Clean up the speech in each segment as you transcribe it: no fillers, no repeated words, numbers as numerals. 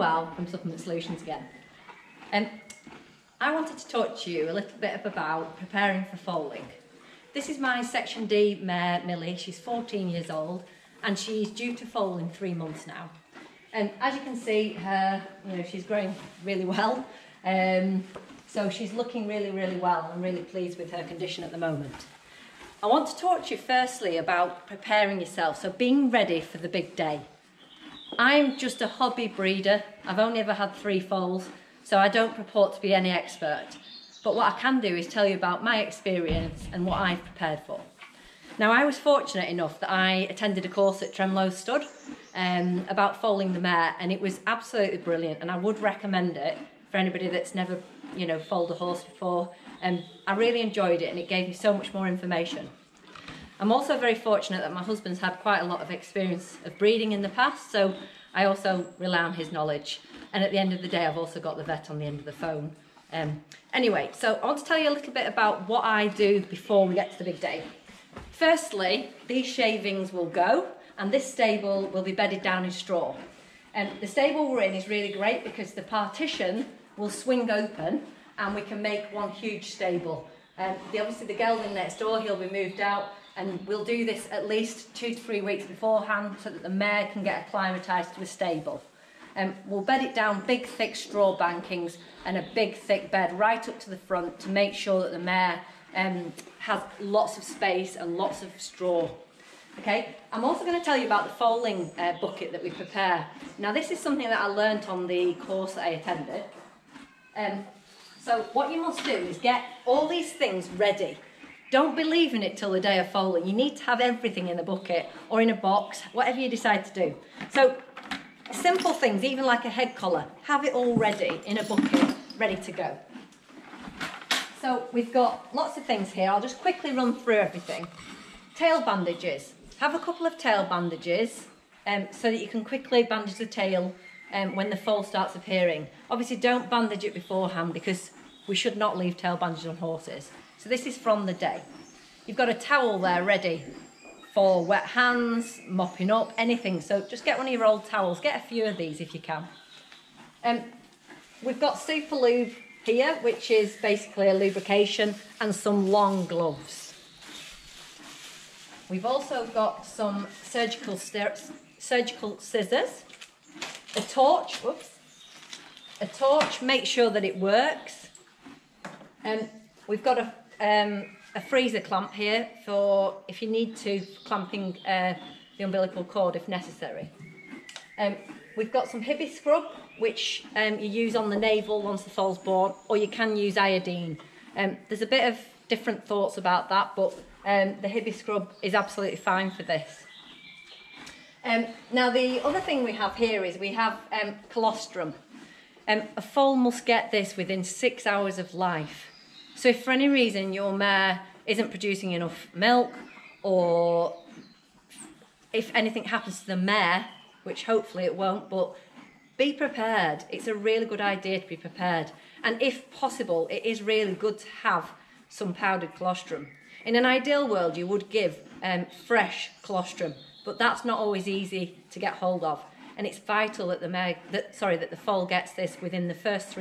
Noel from Supplement Solutions again. I wanted to talk to you a little bit about preparing for foaling. This is my Section D mare, Millie. She's 14 years old and she's due to foal in 3 months now. And as you can see, her, she's growing really well. So she's looking really, really well. I'm really pleased with her condition at the moment. I want to talk to you firstly about preparing yourself, so being ready for the big day. I'm just a hobby breeder. I've only ever had 3 foals, so I don't purport to be any expert. But what I can do is tell you about my experience and what I've prepared for. Now, I was fortunate enough that I attended a course at Tremlow Stud about foaling the mare, and it was absolutely brilliant, and I would recommend it for anybody that's never, foaled a horse before. I really enjoyed it, and it gave me so much more information. I'm also very fortunate that my husband's had quite a lot of experience of breeding in the past, so I also rely on his knowledge. And at the end of the day, I've also got the vet on the end of the phone. Anyway, so I want to tell you a little bit about what I do before we get to the big day. Firstly, these shavings will go, and this stable will be bedded down in straw. The stable we're in is really great because the partition will swing open and we can make one huge stable. Obviously the gelding next door, he'll be moved out, and we'll do this at least 2 to 3 weeks beforehand so that the mare can get acclimatised to the stable. We'll bed it down, big thick straw bankings and a big thick bed right up to the front to make sure that the mare has lots of space and lots of straw. Okay, I'm also going to tell you about the foaling bucket that we prepare. Now, this is something that I learnt on the course that I attended. So what you must do is get all these things ready. Don't be leaving it till the day of foaling. You need to have everything in the bucket or in a box, whatever you decide to do. So simple things, even like a head collar, have it all ready in a bucket, ready to go. So we've got lots of things here. I'll just quickly run through everything. Tail bandages. Have a couple of tail bandages so that you can quickly bandage the tail when the foal starts appearing. Obviously, don't bandage it beforehand because we should not leave tail bandages on horses. So this is from the day. You've got a towel there ready for wet hands, mopping up, anything. So just get one of your old towels. Get a few of these if you can. We've got super lube here, which is basically a lubrication, and some long gloves. We've also got some surgical scissors, a torch, make sure that it works. We've got a freezer clamp here for if you need to, clamping the umbilical cord if necessary. We've got some Hibiscrub, which you use on the navel once the foal's born, or you can use iodine. There's a bit of different thoughts about that, but the Hibiscrub is absolutely fine for this. Now, the other thing we have here is we have colostrum. A foal must get this within 6 hours of life. So if for any reason your mare isn't producing enough milk, or if anything happens to the mare, which hopefully it won't, but be prepared. It's a really good idea to be prepared. And if possible, it is really good to have some powdered colostrum. In an ideal world, you would give fresh colostrum, but that's not always easy to get hold of, and it's vital that the foal gets this within the first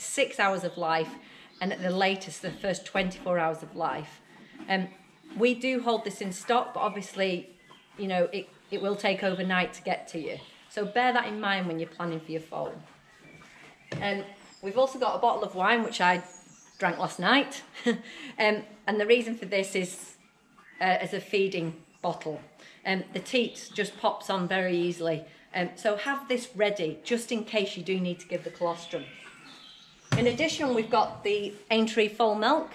6 hours of life, and at the latest, the first 24 hours of life. We do hold this in stock, but obviously, it will take overnight to get to you. So bear that in mind when you're planning for your foal. We've also got a bottle of wine, which I drank last night. And the reason for this is as a feeding bottle. The teat just pops on very easily. So have this ready just in case you do need to give the colostrum. In addition, we've got the Aintree Foal Milk.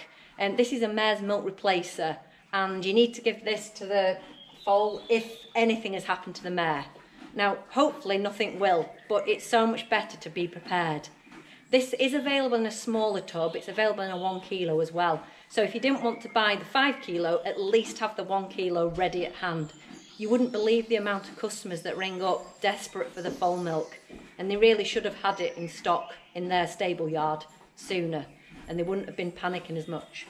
This is a mare's milk replacer, and you need to give this to the foal if anything has happened to the mare. Now, hopefully nothing will, but it's so much better to be prepared. This is available in a smaller tub. It's available in a 1 kilo as well. So if you didn't want to buy the 5 kilo, at least have the 1 kilo ready at hand. You wouldn't believe the amount of customers that ring up desperate for the foal milk, and they really should have had it in stock in their stable yard sooner, and they wouldn't have been panicking as much.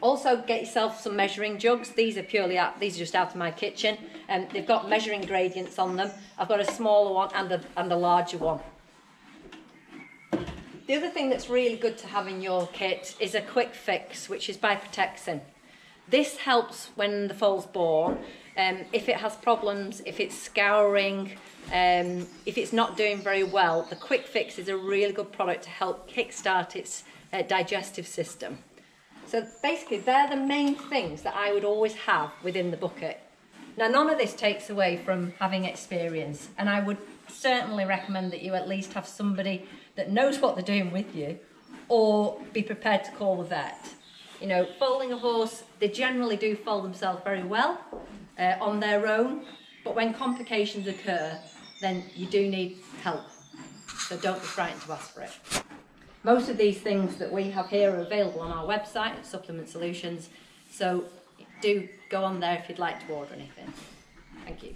Also get yourself some measuring jugs. These are purely out, these are just out of my kitchen, and they've got measuring gradients on them. I've got a smaller one and a larger one. The other thing that's really good to have in your kit is a Quick Fix, which is by Protexin. This helps when the foal's born, if it has problems, if it's scouring, if it's not doing very well. The Quick Fix is a really good product to help kickstart its digestive system. So basically they're the main things that I would always have within the bucket. Now, none of this takes away from having experience, and I would certainly recommend that you at least have somebody that knows what they're doing with you, or be prepared to call the vet. You know, foaling a horse, they generally do foal themselves very well on their own, but when complications occur, then you do need help. So don't be frightened to ask for it. Most of these things that we have here are available on our website at Supplement Solutions, so do go on there if you'd like to order anything. Thank you.